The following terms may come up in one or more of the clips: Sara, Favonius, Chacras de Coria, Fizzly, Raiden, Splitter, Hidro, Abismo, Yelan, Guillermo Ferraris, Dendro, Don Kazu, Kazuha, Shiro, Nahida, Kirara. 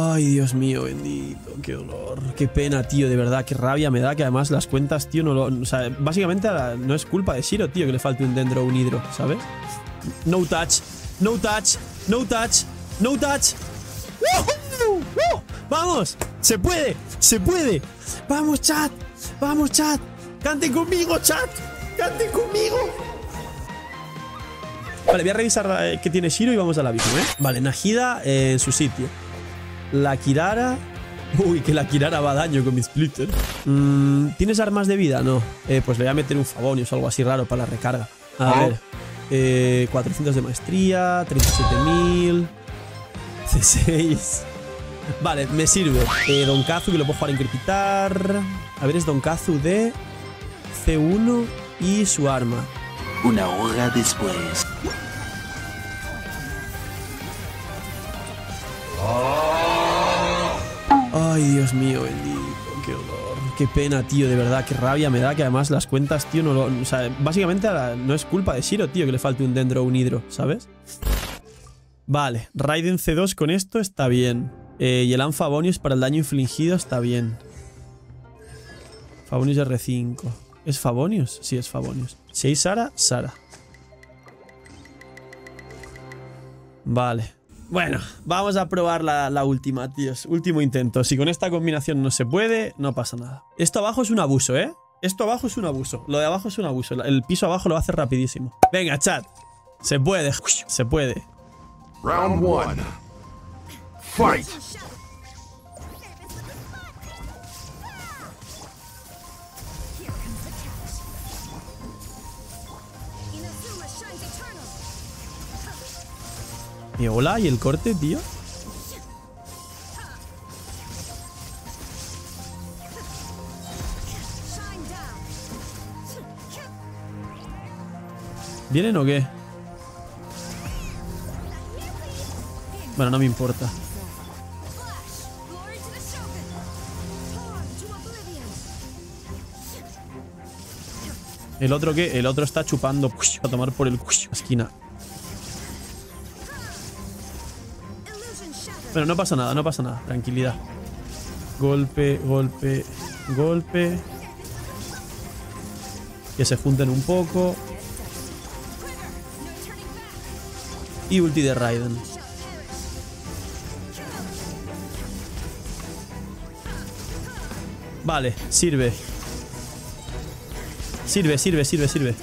Ay, Dios mío, bendito, qué dolor, qué pena, tío, de verdad, qué rabia me da que además las cuentas, tío, no lo... O sea, básicamente no es culpa de Shiro, tío, que le falte un Dendro o un Hidro, ¿sabes? No touch, no touch, no touch, no touch. ¡Woo! ¡Woo! ¡Vamos! ¡Se puede! ¡Se puede! ¡Vamos, chat! ¡Vamos, chat! ¡Canten conmigo, chat! ¡Canten conmigo! Vale, voy a revisar qué tiene Shiro y vamos a la abismo, ¿eh? Vale, Nahida en su sitio. La Kirara... Uy, que la Kirara va a daño con mi Splitter. ¿Tienes armas de vida? No. Pues le voy a meter un Favonius o algo así raro para la recarga. A ver. 400 de maestría, 37.000... C6... Vale, me sirve. Don Kazu, que lo puedo jugar a encriptar. A ver, es Don Kazu de... C1 y su arma. Una hora después... Ay, Dios mío, bendito, qué dolor, qué pena, tío, de verdad, qué rabia me da que además las cuentas, tío, no lo... O sea, básicamente no es culpa de Shiro, tío, que le falte un Dendro o un Hidro, ¿sabes? Vale, Raiden C2 con esto está bien. Yelan Favonius para el daño infligido está bien. Favonius R5. ¿Es Favonius? Sí, es Favonius. Si hay Sara, Sara. Vale. Bueno, vamos a probar la última, tíos. Último intento. Si con esta combinación no se puede, no pasa nada. Esto abajo es un abuso, ¿eh? Esto abajo es un abuso. Lo de abajo es un abuso. El piso abajo lo hace rapidísimo. Venga, chat. Se puede. Se puede. Round 1. Fight. Y hola, ¿y el corte, tío? ¿Vienen o qué? Bueno, no me importa. ¿El otro qué? El otro está chupando a tomar por el esquina. Bueno, no pasa nada, no pasa nada. Tranquilidad. Golpe, golpe, golpe. Que se junten un poco. Y ulti de Raiden. Vale, sirve. Sirve, sirve, sirve, sirve.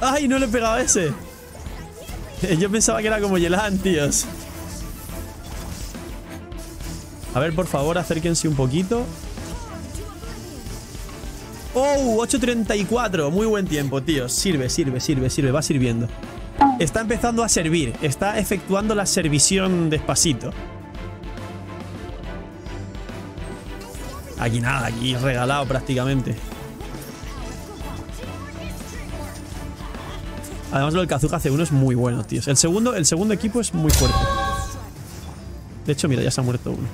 ¡Ay, no le he pegado a ese! Yo pensaba que era como Yelan, tíos. A ver, por favor, acérquense un poquito. ¡Oh! 8.34. Muy buen tiempo, tíos. Sirve, sirve, sirve, sirve. Va sirviendo. Está empezando a servir. Está efectuando la servición despacito. Aquí nada, aquí regalado prácticamente. Además lo del Kazuha C1 es muy bueno, tíos. El segundo equipo es muy fuerte. De hecho, mira, ya se ha muerto uno.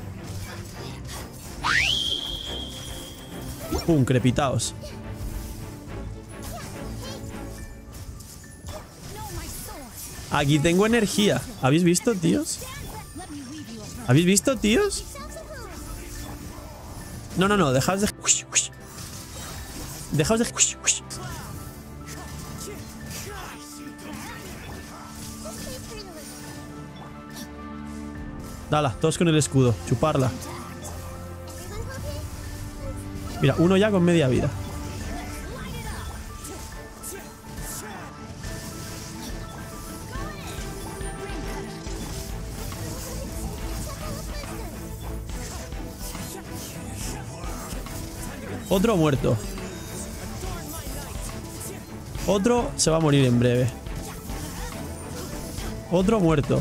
Pum, crepitaos. Aquí tengo energía. ¿Habéis visto, tíos? ¿Habéis visto, tíos? No, no, no, dejaos de... Dejaos de... Dala, todos con el escudo, chuparla. Mira, uno ya con media vida. Otro muerto. Otro se va a morir en breve. Otro muerto.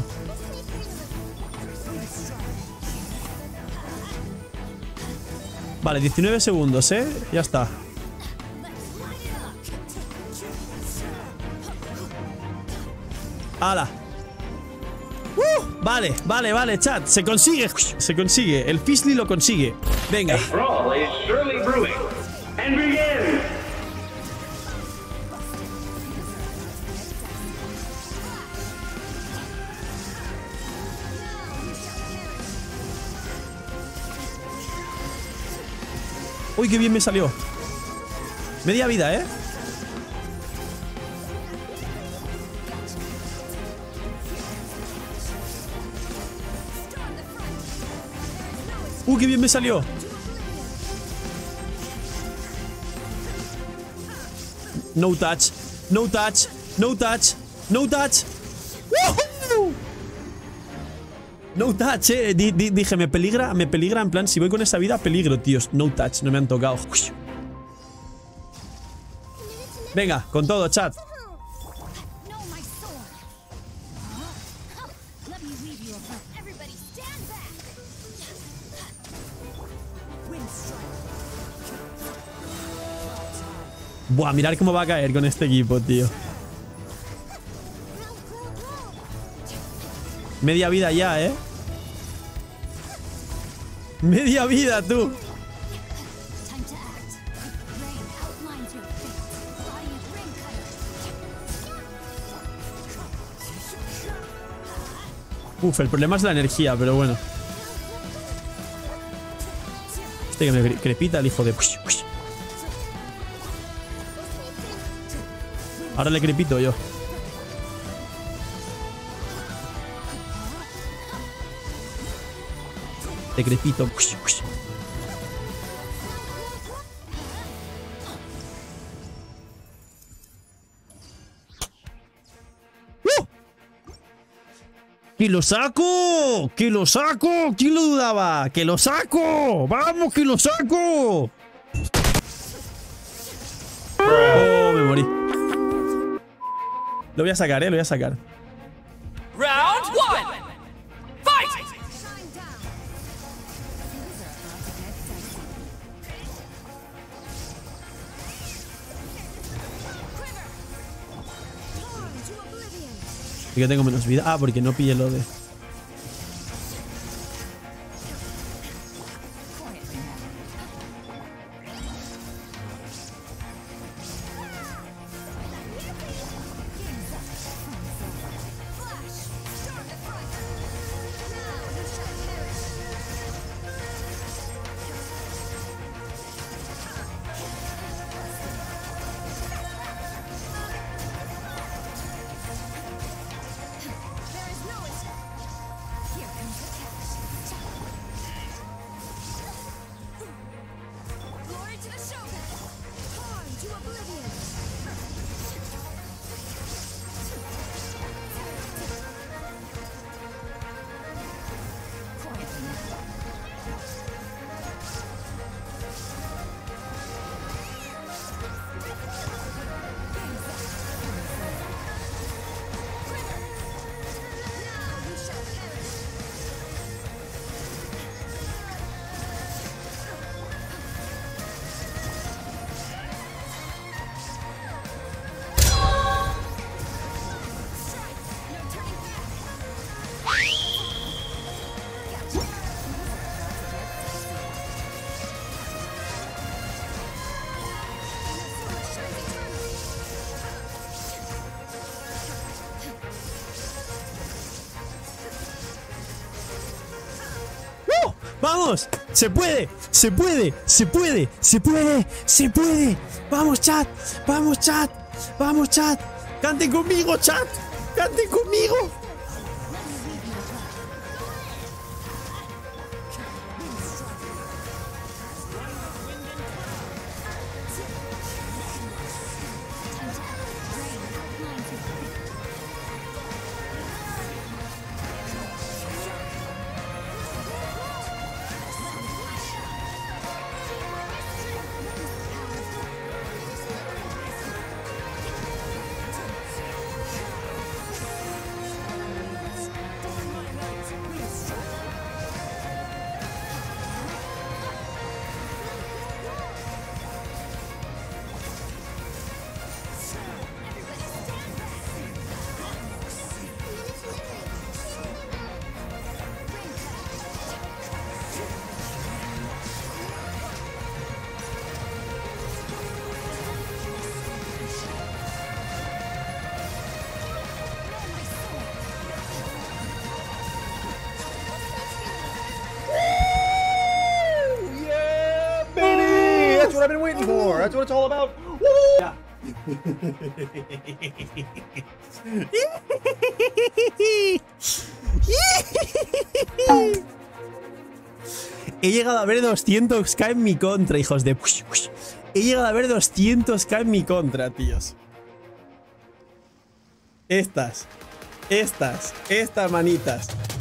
Vale, 19 segundos, ¿eh? Ya está. ¡Hala! Vale, vale, vale, chat. Se consigue. Se consigue. El Fizzly lo consigue. Venga. Uy, qué bien me salió. Media vida, ¿eh? Uy, qué bien me salió. No touch, no touch, no touch, no touch. ¡Woohoo! No touch, dije, me peligra, en plan, si voy con esa vida, peligro, tíos. No touch, no me han tocado. Venga, con todo, chat. Buah, mirad cómo va a caer con este equipo, tío. Media vida ya, ¿eh? Media vida, tú. Uf, el problema es la energía, pero bueno. Este que me crepita el hijo de... Ahora le crepito yo. Le crepito. ¡Uh! ¡Que lo saco! ¡Que lo saco! ¿Quién lo dudaba? ¡Que lo saco! ¡Vamos, que lo saco! ¡Oh, me morí! Lo voy a sacar, lo voy a sacar. Round one. Fight. Y yo tengo menos vida. Ah, porque no pillé lo de... ¡Vamos! ¡Se puede! ¡Se puede! ¡Se puede! ¡Se puede! ¡Se puede! ¡Vamos, chat! ¡Vamos, chat! ¡Vamos, chat! ¡Canten conmigo, chat! ¡Canten conmigo! I've been waiting for. That's what it's all about. Woo! Yeah. He llegado a ver 200k en mi contra, hijos de... He llegado a ver 200k en mi contra, tíos. Estas manitas.